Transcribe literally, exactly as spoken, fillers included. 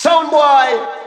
Soundboy.